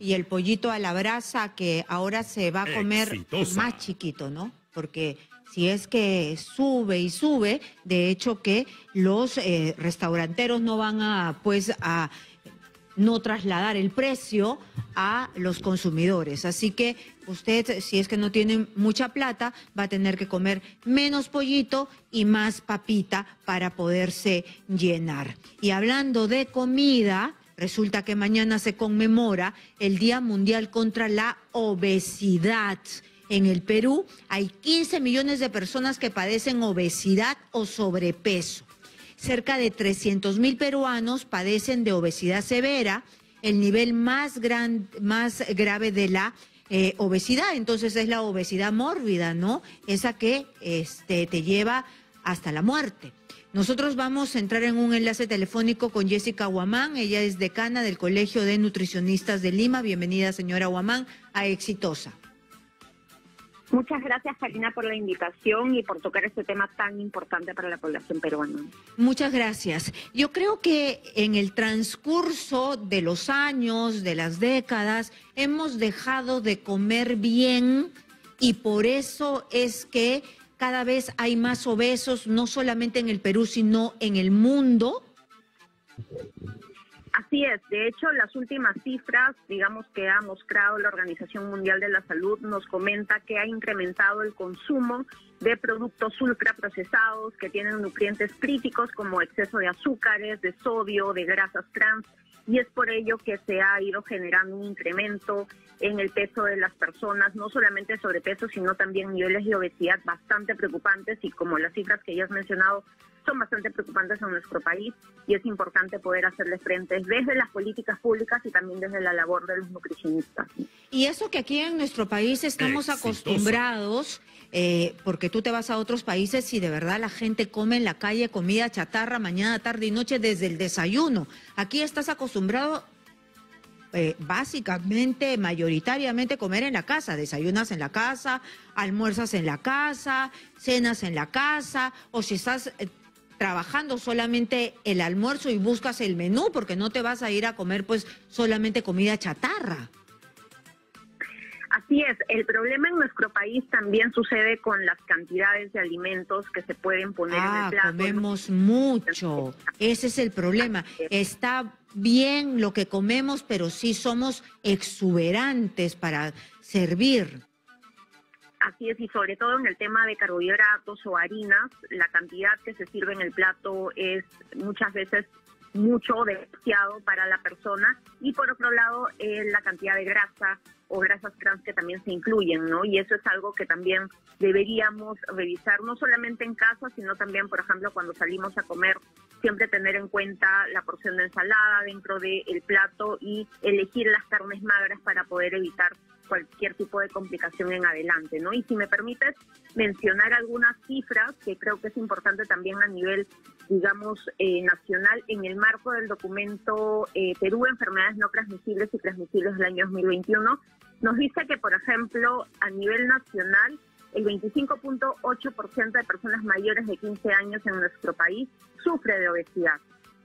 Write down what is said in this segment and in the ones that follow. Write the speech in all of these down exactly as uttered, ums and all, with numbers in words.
Y el pollito a la brasa que ahora se va a comer Exitosa. Más chiquito, ¿no? Porque si es que sube y sube, de hecho que los eh, restauranteros no van a, pues, a no trasladar el precio a los consumidores. Así que usted, si es que no tiene mucha plata, va a tener que comer menos pollito y más papita para poderse llenar. Y hablando de comida, resulta que mañana se conmemora el Día Mundial contra la Obesidad. En el Perú hay quince millones de personas que padecen obesidad o sobrepeso. Cerca de trescientos mil peruanos padecen de obesidad severa, el nivel más, gran, más grave de la eh, obesidad. Entonces es la obesidad mórbida, ¿no? Esa que este, te lleva hasta la muerte. Nosotros vamos a entrar en un enlace telefónico con Jessica Huamán. Ella es decana del Colegio de Nutricionistas de Lima. Bienvenida, señora Huamán, a Exitosa. Muchas gracias, Karina, por la invitación y por tocar este tema tan importante para la población peruana. Muchas gracias. Yo creo que en el transcurso de los años, de las décadas, hemos dejado de comer bien y por eso es que cada vez hay más obesos, no solamente en el Perú, sino en el mundo. Así es, de hecho las últimas cifras, digamos que ha mostrado la Organización Mundial de la Salud, nos comenta que ha incrementado el consumo de productos ultraprocesados que tienen nutrientes críticos como exceso de azúcares, de sodio, de grasas trans, y es por ello que se ha ido generando un incremento en el peso de las personas, no solamente sobrepeso, sino también niveles de obesidad bastante preocupantes, y como las cifras que ya has mencionado, son bastante preocupantes en nuestro país y es importante poder hacerle frente desde las políticas públicas y también desde la labor de los nutricionistas. Y eso que aquí en nuestro país estamos Exitosa. acostumbrados, eh, porque tú te vas a otros países y de verdad la gente come en la calle comida chatarra mañana, tarde y noche desde el desayuno. Aquí estás acostumbrado eh, básicamente, mayoritariamente comer en la casa, desayunas en la casa, almuerzas en la casa, cenas en la casa, o si estás Eh, trabajando solamente el almuerzo y buscas el menú, porque no te vas a ir a comer pues solamente comida chatarra. Así es, el problema en nuestro país también sucede con las cantidades de alimentos que se pueden poner ah, en el plato. Comemos mucho, ese es el problema. Está bien lo que comemos, pero sí somos exuberantes para servir. Así es, y sobre todo en el tema de carbohidratos o harinas, la cantidad que se sirve en el plato es muchas veces mucho, demasiado para la persona, y por otro lado eh, la cantidad de grasa o grasas trans que también se incluyen, ¿no? Y eso es algo que también deberíamos revisar, no solamente en casa, sino también, por ejemplo, cuando salimos a comer, siempre tener en cuenta la porción de ensalada dentro del plato y elegir las carnes magras para poder evitar cualquier tipo de complicación en adelante, ¿no? Y si me permites mencionar algunas cifras que creo que es importante también a nivel, digamos, eh, nacional, en el marco del documento eh, Perú, Enfermedades No Transmisibles y Transmisibles del año dos mil veintiuno, nos dice que, por ejemplo, a nivel nacional, el veinticinco punto ocho por ciento de personas mayores de quince años en nuestro país sufre de obesidad.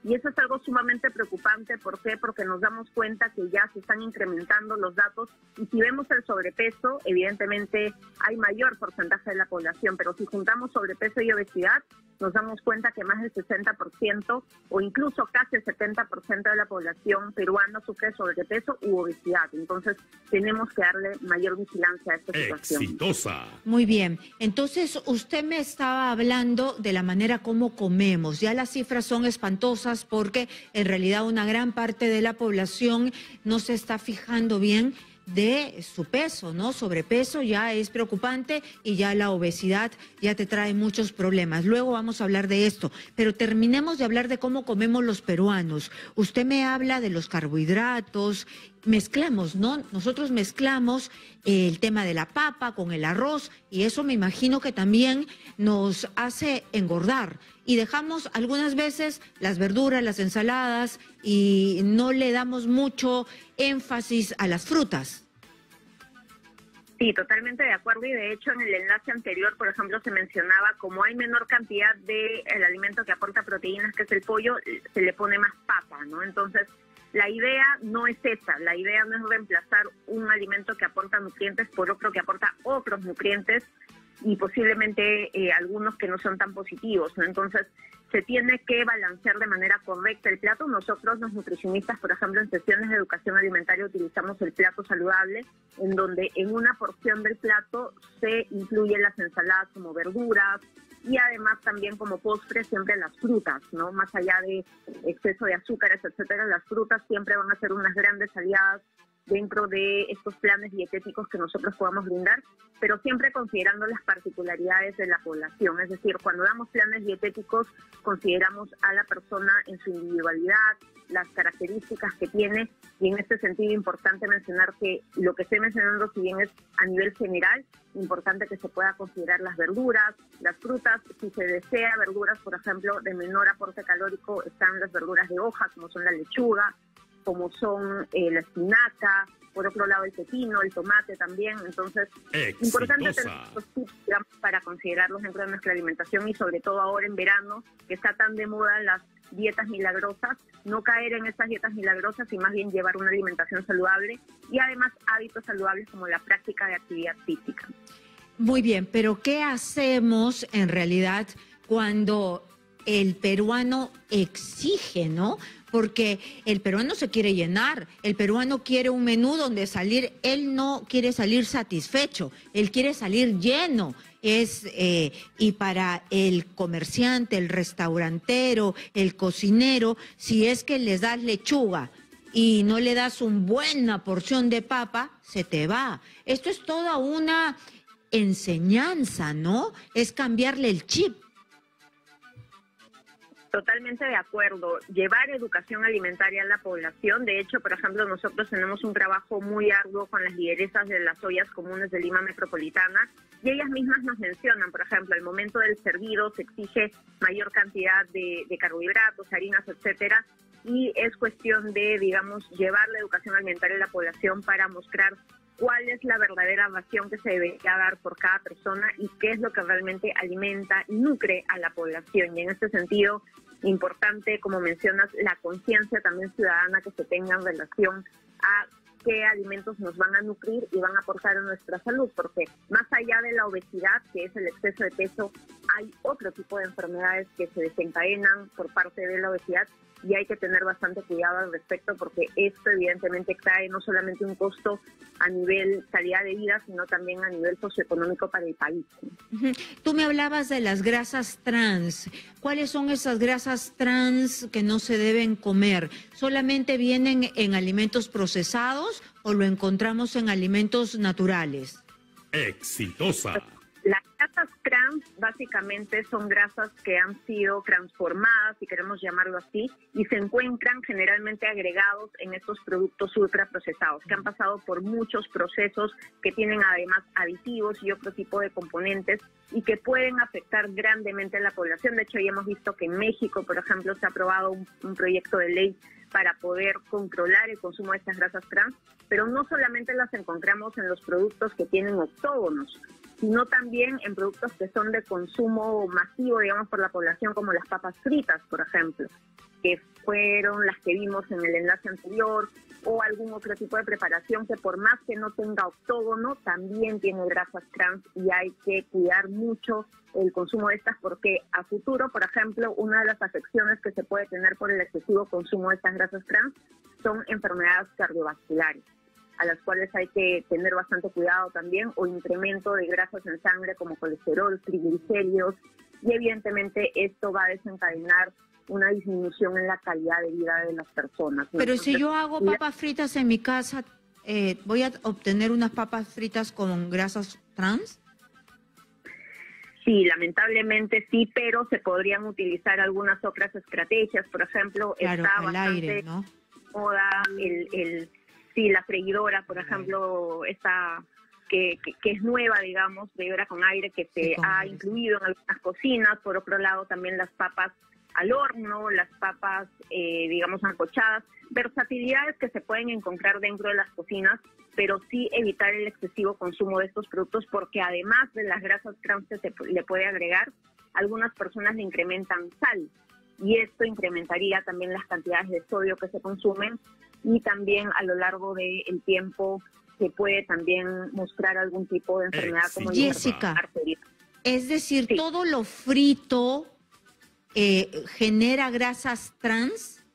Y eso es algo sumamente preocupante. ¿Por qué? Porque nos damos cuenta que ya se están incrementando los datos y si vemos el sobrepeso, evidentemente hay mayor porcentaje de la población, pero si juntamos sobrepeso y obesidad, nos damos cuenta que más del sesenta por ciento o incluso casi el setenta por ciento de la población peruana sufre sobrepeso u obesidad. Entonces, tenemos que darle mayor vigilancia a esta situación. ¡Exitosa! Muy bien. Entonces, usted me estaba hablando de la manera como comemos. Ya las cifras son espantosas porque en realidad una gran parte de la población no se está fijando bien de su peso, ¿no? Sobrepeso ya es preocupante y ya la obesidad ya te trae muchos problemas. Luego vamos a hablar de esto, pero terminemos de hablar de cómo comemos los peruanos. Usted me habla de los carbohidratos, mezclamos, ¿no? Nosotros mezclamos el tema de la papa con el arroz y eso me imagino que también nos hace engordar. Y dejamos algunas veces las verduras, las ensaladas y no le damos mucho énfasis a las frutas. Sí, totalmente de acuerdo y de hecho en el enlace anterior, por ejemplo, se mencionaba como hay menor cantidad del alimento que aporta proteínas, que es el pollo, se le pone más papa, ¿no? Entonces La idea no es esa, la idea no es reemplazar un alimento que aporta nutrientes por otro que aporta otros nutrientes y posiblemente eh, algunos que no son tan positivos, ¿no? Entonces, se tiene que balancear de manera correcta el plato. Nosotros, los nutricionistas, por ejemplo, en sesiones de educación alimentaria utilizamos el plato saludable, en donde en una porción del plato se incluyen las ensaladas como verduras y además también como postre siempre las frutas, ¿no? Más allá de exceso de azúcares, etcétera, las frutas siempre van a ser unas grandes aliadas dentro de estos planes dietéticos que nosotros podamos brindar, pero siempre considerando las particularidades de la población. Es decir, cuando damos planes dietéticos, consideramos a la persona en su individualidad, las características que tiene, y en este sentido importante mencionar que lo que estoy mencionando, si bien es a nivel general, importante que se pueda considerar las verduras, las frutas. Si se desea verduras, por ejemplo, de menor aporte calórico, están las verduras de hoja, como son la lechuga, como son eh, la espinaca, por otro lado el pepino, el tomate también. Entonces, ¡exitosa! Importante tener estos tips, digamos, para considerarlos dentro de nuestra alimentación y sobre todo ahora en verano, que está tan de moda las dietas milagrosas, no caer en esas dietas milagrosas y más bien llevar una alimentación saludable y además hábitos saludables como la práctica de actividad física. Muy bien, pero ¿qué hacemos en realidad cuando el peruano exige, ¿no? Porque el peruano se quiere llenar, el peruano quiere un menú donde salir, él no quiere salir satisfecho, él quiere salir lleno. Es eh, y para el comerciante, el restaurantero, el cocinero, si es que les das lechuga y no le das una buena porción de papa, se te va. Esto es toda una enseñanza, ¿no? Es cambiarle el chip. Totalmente de acuerdo. Llevar educación alimentaria a la población. De hecho, por ejemplo, nosotros tenemos un trabajo muy arduo con las lideresas de las ollas comunes de Lima Metropolitana y ellas mismas nos mencionan, por ejemplo, al momento del servido se exige mayor cantidad de, de carbohidratos, harinas, etcétera, y es cuestión de, digamos, llevar la educación alimentaria a la población para mostrar cuál es la verdadera ración que se debería dar por cada persona y qué es lo que realmente alimenta y nutre a la población. Y en este sentido, importante, como mencionas, la conciencia también ciudadana que se tenga en relación a qué alimentos nos van a nutrir y van a aportar a nuestra salud, porque más allá de la obesidad, que es el exceso de peso, hay otro tipo de enfermedades que se desencadenan por parte de la obesidad y hay que tener bastante cuidado al respecto, porque esto evidentemente trae no solamente un costo a nivel calidad de vida, sino también a nivel socioeconómico para el país. Tú me hablabas de las grasas trans. ¿Cuáles son esas grasas trans que no se deben comer? ¿Solamente vienen en alimentos procesados o lo encontramos en alimentos naturales? ¡Exitosa! Las grasas trans básicamente son grasas que han sido transformadas, si queremos llamarlo así, y se encuentran generalmente agregados en estos productos ultraprocesados, que han pasado por muchos procesos, que tienen además aditivos y otro tipo de componentes, y que pueden afectar grandemente a la población. De hecho, ya hemos visto que en México, por ejemplo, se ha aprobado un, un proyecto de ley para poder controlar el consumo de estas grasas trans, pero no solamente las encontramos en los productos que tienen octógonos, sino también en productos que son de consumo masivo, digamos, por la población, como las papas fritas, por ejemplo, que fueron las que vimos en el enlace anterior, o algún otro tipo de preparación que por más que no tenga octógono, también tiene grasas trans y hay que cuidar mucho el consumo de estas, porque a futuro, por ejemplo, una de las afecciones que se puede tener por el excesivo consumo de estas grasas trans son enfermedades cardiovasculares, a las cuales hay que tener bastante cuidado también, o incremento de grasas en sangre como colesterol, triglicéridos, y evidentemente esto va a desencadenar una disminución en la calidad de vida de las personas. Pero entonces, si yo hago papas fritas en mi casa, eh, ¿voy a obtener unas papas fritas con grasas trans? Sí, lamentablemente sí, pero se podrían utilizar algunas otras estrategias. Por ejemplo, claro, está al bastante aire, ¿no? moda el... el Sí, la freidora, por ejemplo, esta que, que, que es nueva, digamos, freidora con aire, que se ha incluido en algunas cocinas. Por otro lado, también las papas al horno, las papas, eh, digamos, ancochadas. Versatilidades que se pueden encontrar dentro de las cocinas, pero sí evitar el excesivo consumo de estos productos, porque además de las grasas trans que se le puede agregar, algunas personas le incrementan sal. Y esto incrementaría también las cantidades de sodio que se consumen y también a lo largo del tiempo se puede también mostrar algún tipo de enfermedad como Jessica, arterial. Es decir, sí. ¿Todo lo frito eh, genera grasas trans?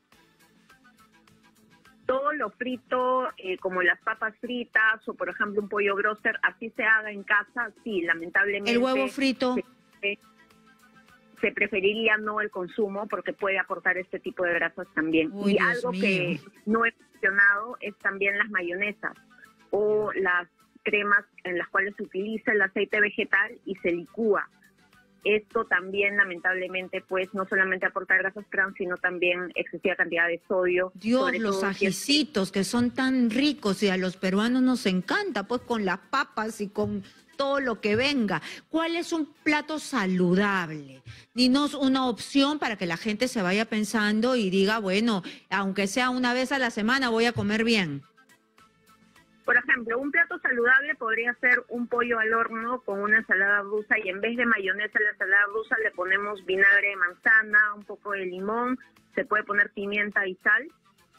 Todo lo frito, eh, como las papas fritas o, por ejemplo, un pollo broster, así se haga en casa, sí, lamentablemente. ¿El huevo frito? Se, se preferiría no el consumo porque puede aportar este tipo de grasas también. Uy, y Dios algo mío. que no he mencionado es también las mayonesas o las cremas en las cuales se utiliza el aceite vegetal y se licúa. Esto también, lamentablemente, pues no solamente aporta grasas trans, sino también excesiva cantidad de sodio. Dios, los ajicitos que son tan ricos y a los peruanos nos encanta, pues con las papas y con todo lo que venga. ¿Cuál es un plato saludable? Dinos una opción para que la gente se vaya pensando y diga, bueno, aunque sea una vez a la semana voy a comer bien. Por ejemplo, un plato saludable podría ser un pollo al horno con una ensalada rusa y en vez de mayonesa a la ensalada rusa le ponemos vinagre de manzana, un poco de limón, se puede poner pimienta y sal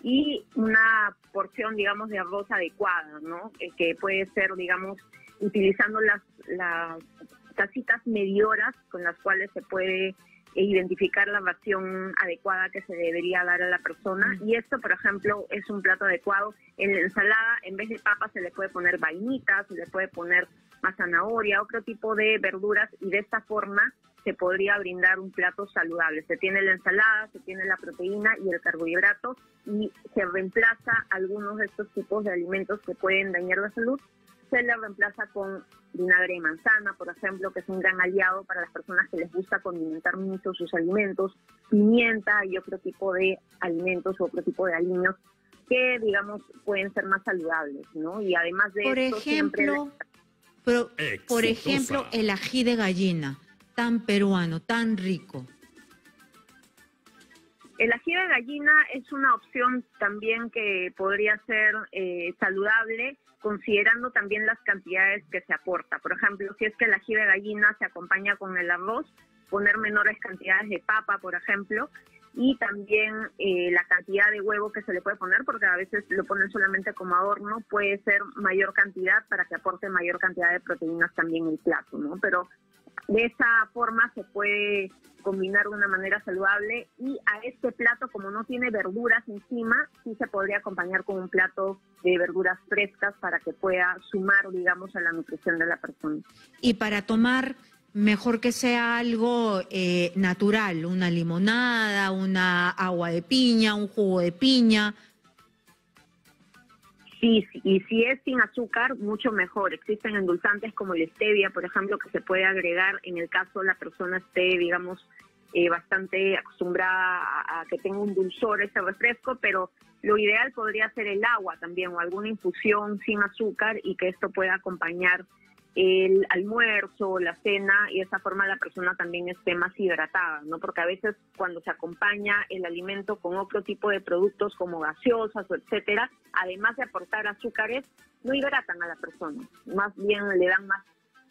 y una porción, digamos, de arroz adecuada, ¿no? Que puede ser, digamos, utilizando las, las tacitas medidoras con las cuales se puede identificar la ración adecuada que se debería dar a la persona. Y esto, por ejemplo, es un plato adecuado. En la ensalada, en vez de papas, se le puede poner vainitas, se le puede poner más zanahoria, otro tipo de verduras, y de esta forma se podría brindar un plato saludable. Se tiene la ensalada, se tiene la proteína y el carbohidrato, y se reemplaza algunos de estos tipos de alimentos que pueden dañar la salud. Se le reemplaza con vinagre de manzana, por ejemplo, que es un gran aliado para las personas que les gusta condimentar mucho sus alimentos, pimienta y otro tipo de alimentos u otro tipo de aliños que, digamos, pueden ser más saludables, ¿no? Y además de por esto, ejemplo, siempre... Pero, por ejemplo, el ají de gallina, tan peruano, tan rico. El ají de gallina es una opción también que podría ser eh, saludable, considerando también las cantidades que se aporta. Por ejemplo, si es que el ají de gallina se acompaña con el arroz, poner menores cantidades de papa, por ejemplo, y también eh, la cantidad de huevo que se le puede poner, porque a veces lo ponen solamente como adorno, puede ser mayor cantidad para que aporte mayor cantidad de proteínas también el plato, ¿no? Pero de esa forma se puede combinar de una manera saludable y a este plato, como no tiene verduras encima, sí se podría acompañar con un plato de verduras frescas para que pueda sumar, digamos, a la nutrición de la persona. Y para tomar, mejor que sea algo eh, natural, una limonada, una agua de piña, un jugo de piña. Sí, y si es sin azúcar, mucho mejor. Existen endulzantes como la stevia, por ejemplo, que se puede agregar en el caso la persona esté, digamos, eh, bastante acostumbrada a, a que tenga un dulzor ese refresco, pero lo ideal podría ser el agua también o alguna infusión sin azúcar y que esto pueda acompañar el almuerzo, la cena, y de esa forma la persona también esté más hidratada, ¿no? Porque a veces cuando se acompaña el alimento con otro tipo de productos como gaseosas o etcétera, además de aportar azúcares, no hidratan a la persona, más bien le dan más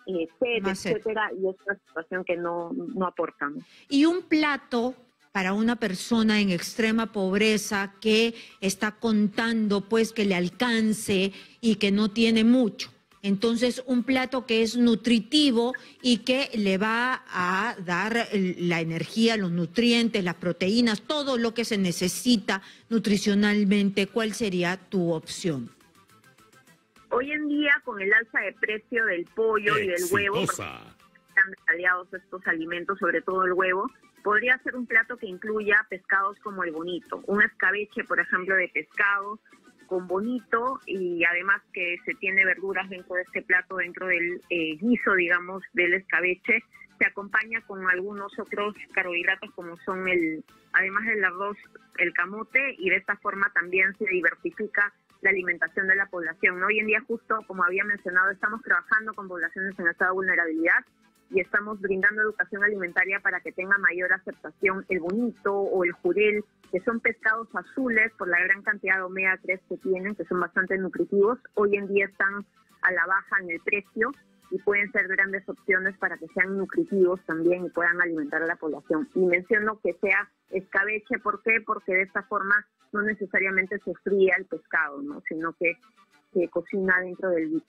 eh, sed, más etcétera, sed. Y es una situación que no, no aportan. Y un plato para una persona en extrema pobreza que está contando pues que le alcance y que no tiene mucho. Entonces, un plato que es nutritivo y que le va a dar la energía, los nutrientes, las proteínas, todo lo que se necesita nutricionalmente. ¿Cuál sería tu opción? Hoy en día, con el alza de precio del pollo y del huevo, están aliados estos alimentos, sobre todo el huevo, podría ser un plato que incluya pescados como el bonito, un escabeche, por ejemplo, de pescado, con bonito, y además que se tiene verduras dentro de este plato, dentro del eh, guiso, digamos, del escabeche. Se acompaña con algunos otros carbohidratos como son, el además del arroz, el camote, y de esta forma también se diversifica la alimentación de la población, ¿no? Hoy en día, justo como había mencionado, estamos trabajando con poblaciones en estado de vulnerabilidad y estamos brindando educación alimentaria para que tenga mayor aceptación el bonito o el jurel, que son pescados azules por la gran cantidad de omega tres que tienen, que son bastante nutritivos. Hoy en día están a la baja en el precio y pueden ser grandes opciones para que sean nutritivos también y puedan alimentar a la población. Y menciono que sea escabeche, ¿por qué? Porque de esta forma no necesariamente se fría el pescado, ¿no?, sino que se cocina dentro del guiso.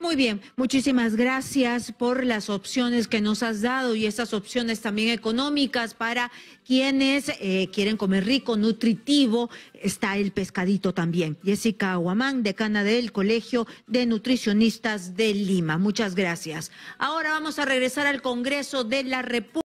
Muy bien, muchísimas gracias por las opciones que nos has dado y esas opciones también económicas para quienes eh, quieren comer rico, nutritivo, está el pescadito también. Jessica Huamán, decana del Colegio de Nutricionistas de Lima. Muchas gracias. Ahora vamos a regresar al Congreso de la República.